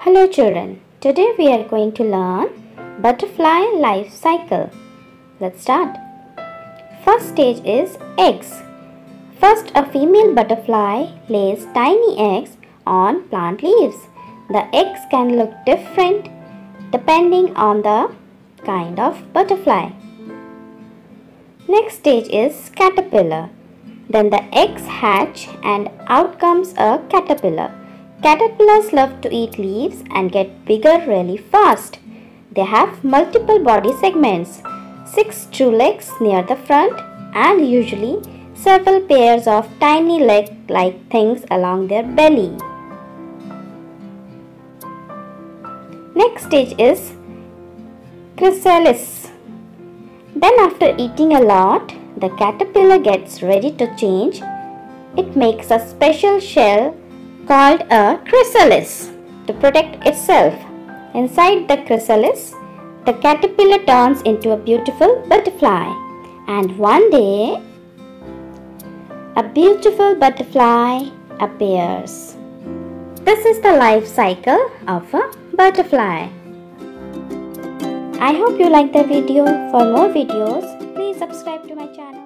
Hello children, today we are going to learn butterfly life cycle. Let's start. First stage is eggs. First, a female butterfly lays tiny eggs on plant leaves. The eggs can look different depending on the kind of butterfly. Next stage is caterpillar. Then the eggs hatch and out comes a caterpillar. Caterpillars love to eat leaves and get bigger really fast. They have multiple body segments, 6 true legs near the front, and usually several pairs of tiny leg-like things along their belly. Next stage is chrysalis. Then after eating a lot, the caterpillar gets ready to change. It makes a special shell called a chrysalis to protect itself. Inside the chrysalis, the caterpillar turns into a beautiful butterfly. And one day, a beautiful butterfly appears. This is the life cycle of a butterfly. I hope you like the video. For more videos, please subscribe to my channel.